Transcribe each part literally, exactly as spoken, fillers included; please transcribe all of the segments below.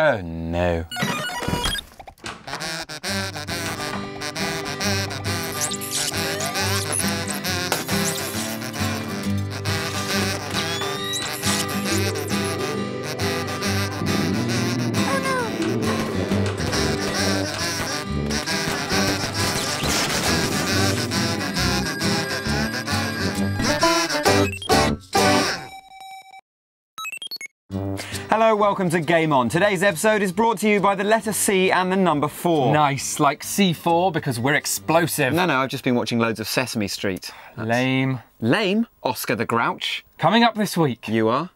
Oh no. Hello, welcome to Game On. Today's episode is brought to you by the letter C and the number four. Nice, like C four, because we're explosive. No, no, I've just been watching loads of Sesame Street. That's... Lame. Lame? Oscar the Grouch. Coming up this week. You are?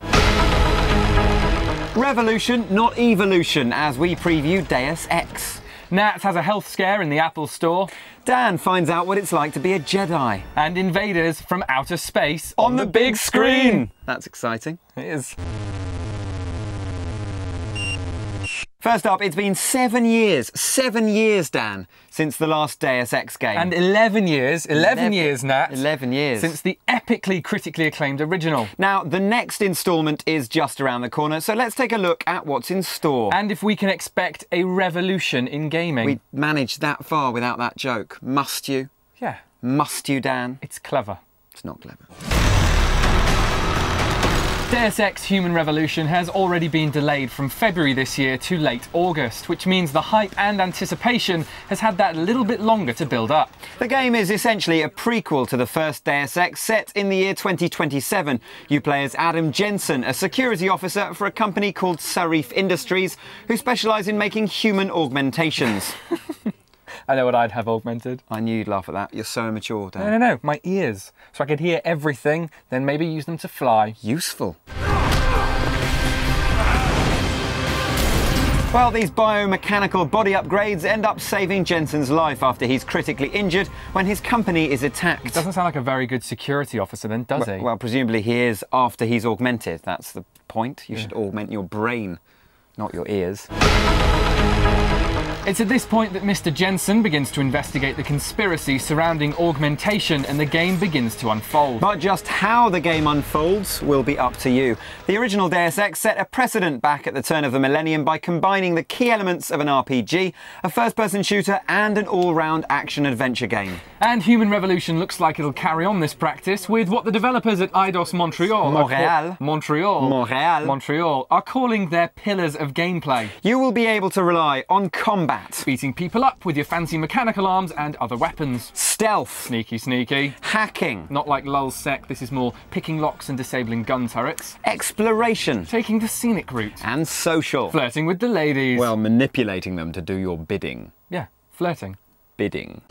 Revolution, not evolution, as we preview Deus Ex. Nat has a health scare in the Apple store. Dan finds out what it's like to be a Jedi. And invaders from outer space on, on the, the big screen. screen. That's exciting. It is. First up, it's been seven years, seven years, Dan, since the last Deus Ex game. And eleven years, eleven, eleven years, Nat. eleven years. Since the epically critically acclaimed original. Now, the next instalment is just around the corner, so let's take a look at what's in store. And if we can expect a revolution in gaming. We managed that far without that joke. Must you? Yeah. Must you, Dan? It's clever. It's not clever. Deus Ex Human Revolution has already been delayed from February this year to late August, which means the hype and anticipation has had that little bit longer to build up. The game is essentially a prequel to the first Deus Ex, set in the year twenty twenty-seven. You play as Adam Jensen, a security officer for a company called Sarif Industries, who specialise in making human augmentations. I know what I'd have augmented. I knew you'd laugh at that. You're so immature, Dan. No, no, no. My ears. So I could hear everything, then maybe use them to fly. Useful. Well, these biomechanical body upgrades end up saving Jensen's life after he's critically injured when his company is attacked. It doesn't sound like a very good security officer then, does well, he? Well, presumably he is after he's augmented. That's the point. You yeah. should augment your brain, not your ears. It's at this point that Mister Jensen begins to investigate the conspiracy surrounding augmentation, and the game begins to unfold. But just how the game unfolds will be up to you. The original Deus Ex set a precedent back at the turn of the millennium by combining the key elements of an R P G, a first-person shooter, and an all-round action-adventure game. And Human Revolution looks like it'll carry on this practice with what the developers at Eidos Montreal... Montreal. Montreal. Montreal. Montreal are calling their pillars of gameplay. You will be able to rely on combat. Beating people up with your fancy mechanical arms and other weapons. Stealth. Sneaky, sneaky. Hacking. Not like lulzsec, this is more picking locks and disabling gun turrets. Exploration. Taking the scenic route. And social. Flirting with the ladies. Well, manipulating them to do your bidding. Yeah, flirting. Bidding.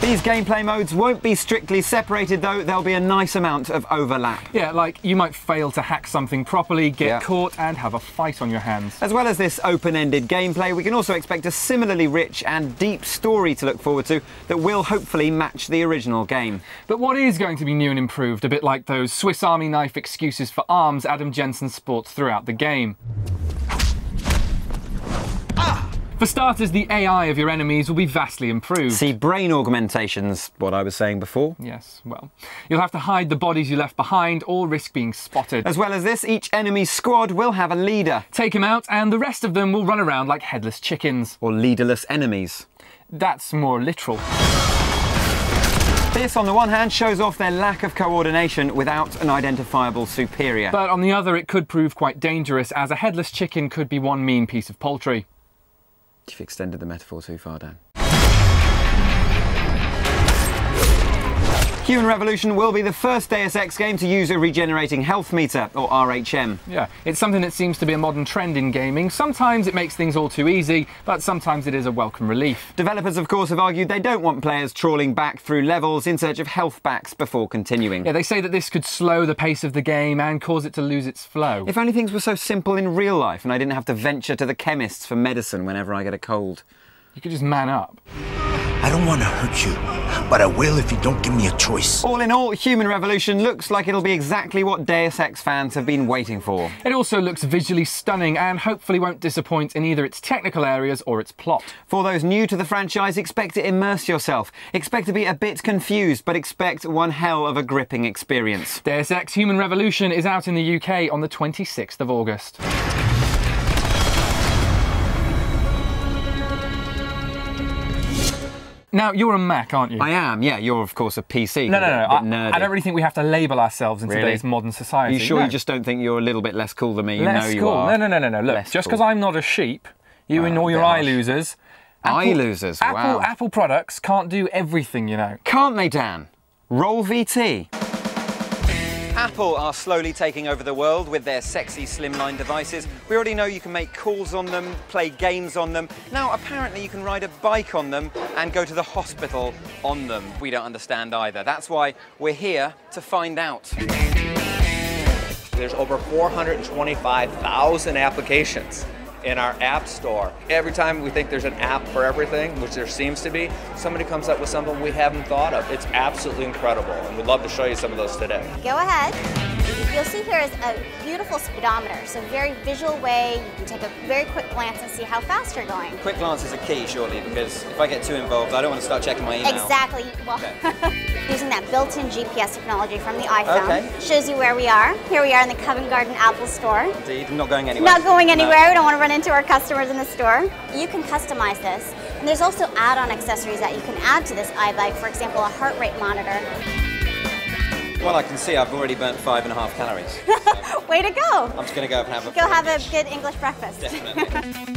These gameplay modes won't be strictly separated though, there'll be a nice amount of overlap. Yeah, like you might fail to hack something properly, get yeah. caught and have a fight on your hands. As well as this open-ended gameplay, we can also expect a similarly rich and deep story to look forward to that will hopefully match the original game. But what is going to be new and improved, a bit like those Swiss Army knife excuses for arms Adam Jensen sports throughout the game? For starters, the A I of your enemies will be vastly improved. See, brain augmentation's what I was saying before. Yes, well, you'll have to hide the bodies you left behind or risk being spotted. As well as this, each enemy squad will have a leader. Take him out and the rest of them will run around like headless chickens. Or leaderless enemies. That's more literal. This, on the one hand, shows off their lack of coordination without an identifiable superior. But on the other, it could prove quite dangerous, as a headless chicken could be one mean piece of poultry. You've extended the metaphor too far, Dan. Human Revolution will be the first Deus Ex game to use a regenerating health meter, or R H M. Yeah, it's something that seems to be a modern trend in gaming. Sometimes it makes things all too easy, but sometimes it is a welcome relief. Developers, of course, have argued they don't want players trawling back through levels in search of health packs before continuing. Yeah, they say that this could slow the pace of the game and cause it to lose its flow. If only things were so simple in real life and I didn't have to venture to the chemists for medicine whenever I get a cold. You could just man up. I don't want to hurt you, but I will if you don't give me a choice. All in all, Human Revolution looks like it'll be exactly what Deus Ex fans have been waiting for. It also looks visually stunning and hopefully won't disappoint in either its technical areas or its plot. For those new to the franchise, expect to immerse yourself. Expect to be a bit confused, but expect one hell of a gripping experience. Deus Ex Human Revolution is out in the U K on the twenty-sixth of August. Now, you're a Mac, aren't you? I am, yeah. You're, of course, a P C. No, no, no. I, nerdy. I don't really think we have to label ourselves in really? today's modern society. Are you sure no. you just don't think you're a little bit less cool than me? You less know you cool. are. No, no, no, no, no. Look, less just because cool. I'm not a sheep, you oh, and all your gosh. eye losers... Apple, eye losers, wow. Apple, Apple products can't do everything, you know. Can't they, Dan? Roll V T. Apple are slowly taking over the world with their sexy slimline devices. We already know you can make calls on them, play games on them. Now apparently you can ride a bike on them and go to the hospital on them. We don't understand either. That's why we're here to find out. There's over four hundred twenty-five thousand applications in our app store. Every time we think there's an app for everything, which there seems to be, somebody comes up with something we haven't thought of. It's absolutely incredible, and we'd love to show you some of those today. Go ahead. You'll see here is a beautiful speedometer, so very visual way. You can take a very quick glance and see how fast you're going. Quick glances are key, surely, because if I get too involved, I don't want to start checking my email. Exactly. Well, okay. Using that built-in G P S technology from the iPhone. Okay. Shows you where we are. Here we are in the Covent Garden Apple store. Indeed, not going anywhere. Not going anywhere. No. We don't want to run into our customers in the store. You can customize this. And there's also add-on accessories that you can add to this iBike, for example, a heart rate monitor. Well, I can see I've already burnt five and a half calories. So way to go! I'm just going to go and have a Go have a good English breakfast. Definitely.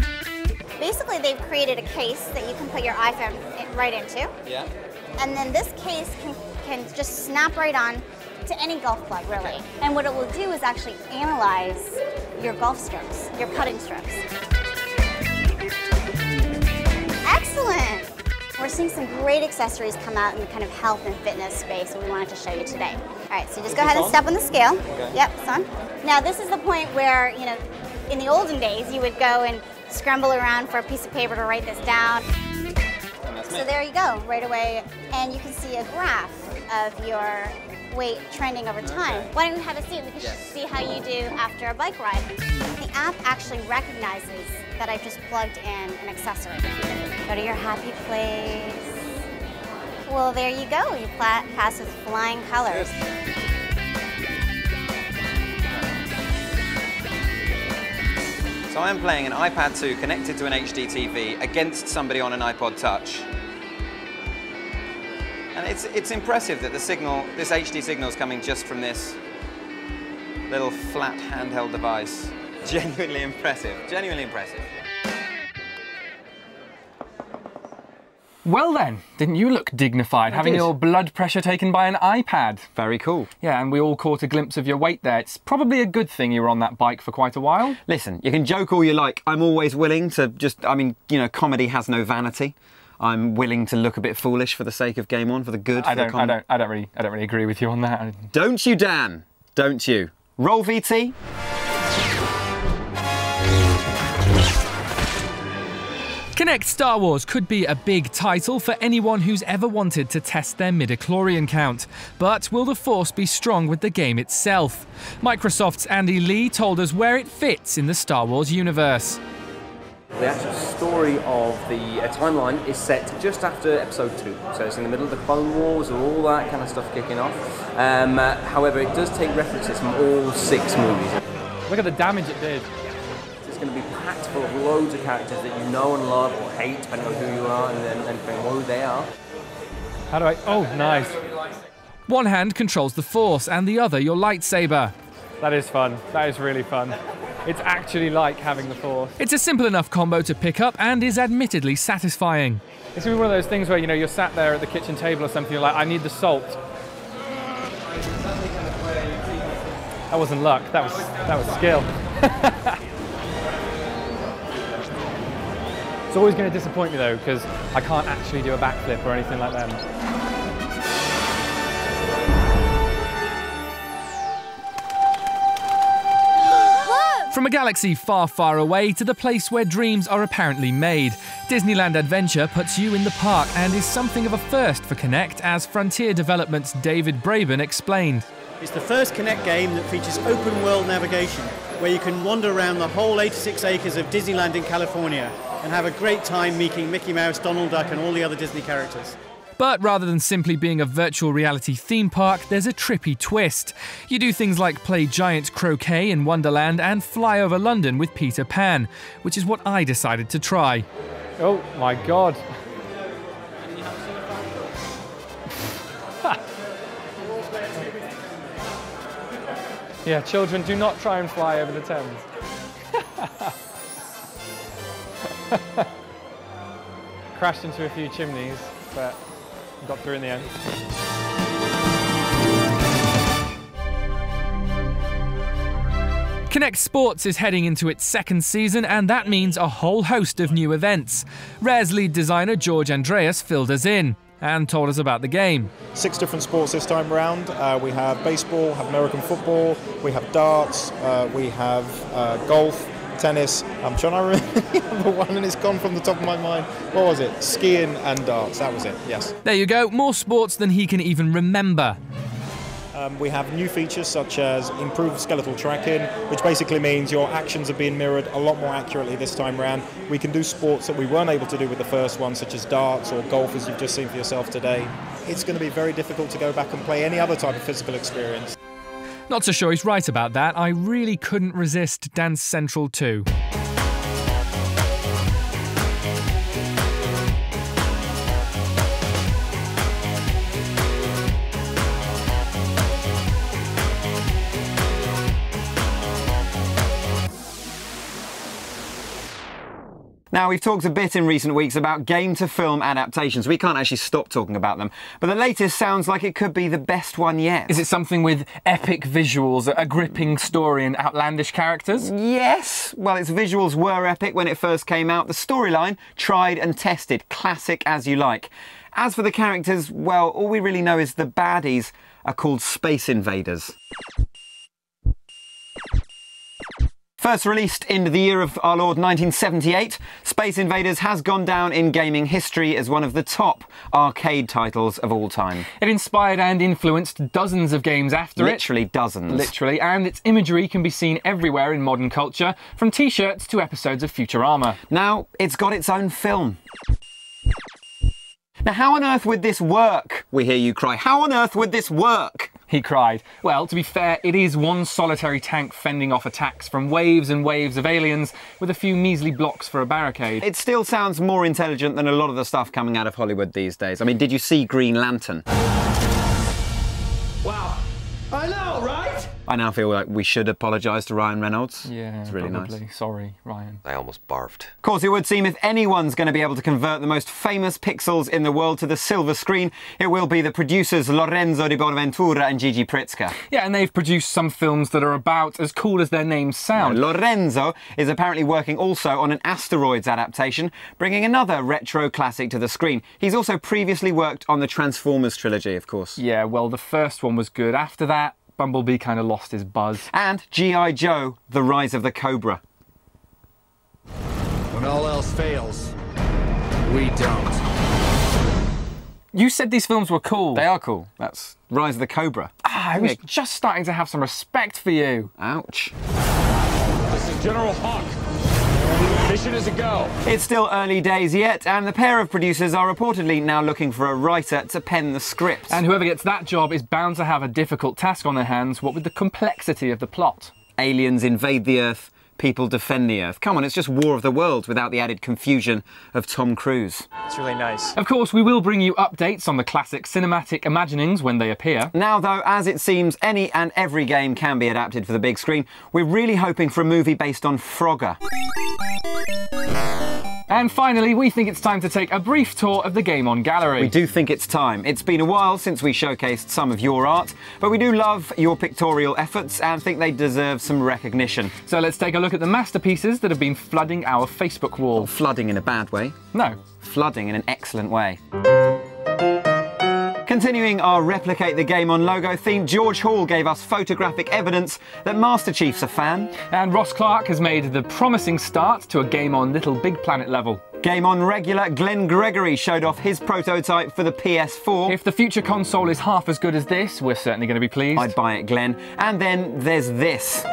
Basically, they've created a case that you can put your iPhone right into. Yeah. And then this case can, can just snap right on to any golf club, really. Okay. And what it will do is actually analyze your golf strokes, your putting strokes. Excellent! We're seeing some great accessories come out in the kind of health and fitness space, and we wanted to show you today. All right, so just go ahead and step on the scale. Okay. Yep, it's on. Now, this is the point where, you know, in the olden days, you would go and scramble around for a piece of paper to write this down. So there you go, right away, and you can see a graph of your weight trending over time. Okay. Why don't we have a seat? We can yes. see how you do after a bike ride. The app actually recognizes that I've just plugged in an accessory. Go to your happy place. Well, there you go. You pass with flying colors. So I'm playing an iPad two connected to an H D T V against somebody on an iPod Touch. And it's, it's impressive that the signal, this H D signal is coming just from this little flat handheld device. Genuinely impressive, genuinely impressive. Well then, didn't you look dignified, I having did. your blood pressure taken by an iPad? Very cool. Yeah, and we all caught a glimpse of your weight there. It's probably a good thing you were on that bike for quite a while. Listen, you can joke all you like. I'm always willing to just, I mean, you know, comedy has no vanity. I'm willing to look a bit foolish for the sake of Game On, for the good. I don't, I don't, I don't really, I don't really agree with you on that. Don't you, Dan? Don't you? Roll V T. Kinect Star Wars could be a big title for anyone who's ever wanted to test their midichlorian count. But will the Force be strong with the game itself? Microsoft's Andy Lee told us where it fits in the Star Wars universe. The actual story of the uh, timeline is set just after episode two. So it's in the middle of the Clone Wars and all that kind of stuff kicking off. Um, uh, however, it does take references from all six movies. Look at the damage it did. It's going to be packed full of loads of characters that you know and love or hate, depending on who you are and then and who they are. How do I... Oh, nice. One hand controls the Force and the other your lightsaber. That is fun. That is really fun. It's actually like having the Force. It's a simple enough combo to pick up and is admittedly satisfying. It's going to be one of those things where, you know, you're sat there at the kitchen table or something, you're like, I need the salt. That wasn't luck. That was, that was skill. It's always going to disappoint me though, because I can't actually do a backflip or anything like that. Look! From a galaxy far, far away to the place where dreams are apparently made, Disneyland Adventure puts you in the park and is something of a first for Kinect, as Frontier Development's David Braben explained. It's the first Kinect game that features open world navigation, where you can wander around the whole eighty-six acres of Disneyland in California and have a great time meeting Mickey Mouse, Donald Duck and all the other Disney characters. But rather than simply being a virtual reality theme park, there's a trippy twist. You do things like play giant croquet in Wonderland and fly over London with Peter Pan, which is what I decided to try. Oh my God. Yeah, children, do not try and fly over the Thames. Crashed into a few chimneys, but got through in the end. Kinect Sports is heading into its second season, and that means a whole host of new events. Rare's lead designer George Andreas filled us in and told us about the game. Six different sports this time around. Uh, we have baseball, have American football, we have darts, uh, we have uh, golf, tennis. I'm trying to remember one and it's gone from the top of my mind. What was it? Skiing and darts, that was it, yes. There you go, more sports than he can even remember. Um, we have new features such as improved skeletal tracking, which basically means your actions are being mirrored a lot more accurately this time around. We can do sports that we weren't able to do with the first one, such as darts or golf, as you've just seen for yourself today. It's going to be very difficult to go back and play any other type of physical experience. Not so sure he's right about that. I really couldn't resist Dance Central two. Now, we've talked a bit in recent weeks about game-to-film adaptations. We can't actually stop talking about them. But the latest sounds like it could be the best one yet. Is it something with epic visuals, a gripping story and outlandish characters? Yes. Well, its visuals were epic when it first came out. The storyline, tried and tested, classic as you like. As for the characters, well, all we really know is the baddies are called Space Invaders. First released in the year of our Lord nineteen seventy-eight, Space Invaders has gone down in gaming history as one of the top arcade titles of all time. It inspired and influenced dozens of games after it. Literally dozens. Literally, and its imagery can be seen everywhere in modern culture, from t-shirts to episodes of Futurama. Now, it's got its own film. Now, how on earth would this work? We hear you cry. How on earth would this work? He cried. Well, to be fair, it is one solitary tank fending off attacks from waves and waves of aliens with a few measly blocks for a barricade. It still sounds more intelligent than a lot of the stuff coming out of Hollywood these days. I mean, did you see Green Lantern? Wow. I know, right? I now feel like we should apologise to Ryan Reynolds. Yeah, it's really probably. Nice. Sorry, Ryan. I almost barfed. Of course, it would seem if anyone's going to be able to convert the most famous pixels in the world to the silver screen, it will be the producers Lorenzo Di Bonaventura and Gigi Pritzker. Yeah, and they've produced some films that are about as cool as their names sound. Now, Lorenzo is apparently working also on an Asteroids adaptation, bringing another retro classic to the screen. He's also previously worked on the Transformers trilogy, of course. Yeah, well, the first one was good. After that, Bumblebee kind of lost his buzz. And G I Joe, The Rise of the Cobra. When all else fails, we don't. You said these films were cool. They are cool. That's Rise of the Cobra. Ah, I was just starting to have some respect for you. Ouch. This is General Hawk. Mission is a go. It's still early days yet, and the pair of producers are reportedly now looking for a writer to pen the script. And whoever gets that job is bound to have a difficult task on their hands, what with the complexity of the plot. Aliens invade the Earth, people defend the Earth. Come on, it's just War of the Worlds without the added confusion of Tom Cruise. It's really nice. Of course, we will bring you updates on the classic cinematic imaginings when they appear. Now though, as it seems any and every game can be adapted for the big screen, we're really hoping for a movie based on Frogger. And finally, we think it's time to take a brief tour of the Game On gallery. We do think it's time. It's been a while since we showcased some of your art, but we do love your pictorial efforts and think they deserve some recognition. So let's take a look at the masterpieces that have been flooding our Facebook wall. Not flooding in a bad way. No. Flooding in an excellent way. Continuing our Replicate the Game On logo theme, George Hall gave us photographic evidence that Master Chief's a fan. And Ross Clark has made the promising start to a Game On Little Big Planet level. Game On regular Glenn Gregory showed off his prototype for the P S four. If the future console is half as good as this, we're certainly going to be pleased. I'd buy it, Glenn. And then there's this.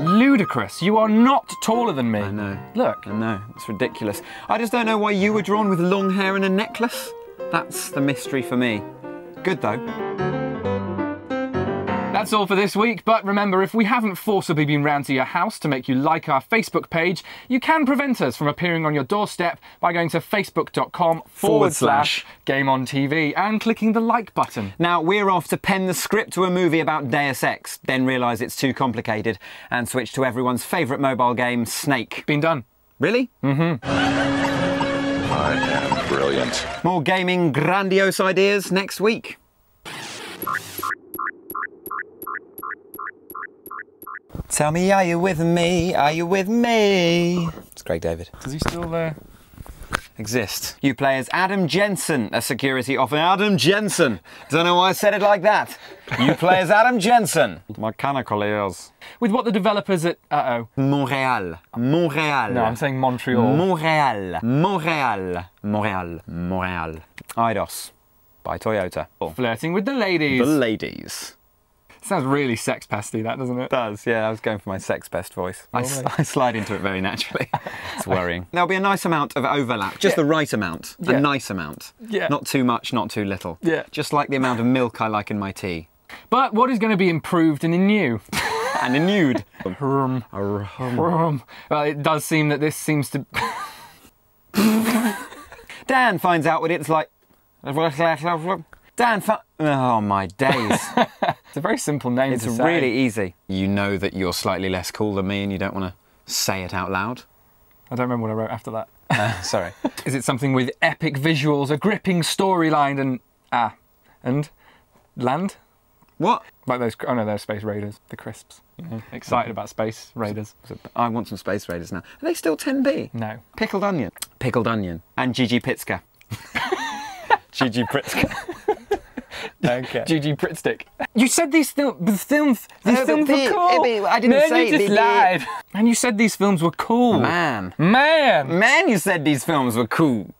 Ludicrous. You are not taller than me. I know. Look. I know. It's ridiculous. I just don't know why you were drawn with long hair and a necklace. That's the mystery for me. Good though. That's all for this week, but remember, if we haven't forcibly been round to your house to make you like our Facebook page, you can prevent us from appearing on your doorstep by going to facebook.com forward slash GameOnTV and clicking the like button. Now, we're off to pen the script to a movie about Deus Ex, then realise it's too complicated and switch to everyone's favourite mobile game, Snake. Been done. Really? Mm-hmm. I am brilliant. More gaming grandiose ideas next week. Tell me, are you with me? Are you with me? It's Craig David. Does he still uh, exist? You play as Adam Jensen, a security officer. Adam Jensen. Don't know why I said it like that. You play as Adam Jensen. Mechanical ears. With what the developers at uh oh Montreal. Montreal. No, I'm saying Montreal. Montreal. Montreal. Montreal. Montreal. Eidos by Toyota. Oh. Flirting with the ladies. The ladies. Sounds really sex-pesty, that, doesn't it? It does, yeah. I was going for my sex-pest voice. Oh, I, s I slide into it very naturally. It's worrying. There'll be a nice amount of overlap. Just yeah. the right amount. Yeah. A nice amount. Yeah. Not too much, not too little. Yeah. Just like the amount of milk I like in my tea. But what is going to be improved and in new? And in nude. Well, it does seem that this seems to... Dan finds out what it's like... Dan, oh my days. It's a very simple name it's to say. It's really easy. You know that you're slightly less cool than me and you don't want to say it out loud. I don't remember what I wrote after that. Uh, sorry. Is it something with epic visuals, a gripping storyline and... Ah. And? Land? What? Like those... Oh no, they're Space Raiders. The crisps. Mm-hmm. Excited about Space Raiders. I want some Space Raiders now. Are they still ten B? No. Pickled onion. Pickled onion. And Gigi Pritzker. Gigi Pritzker. Okay. Gigi Pritzker. You said these films, films, these no, films the, were cool. It, I didn't man, say you just the, lied. Man, you said these films were cool. Man, man, man, you said these films were cool.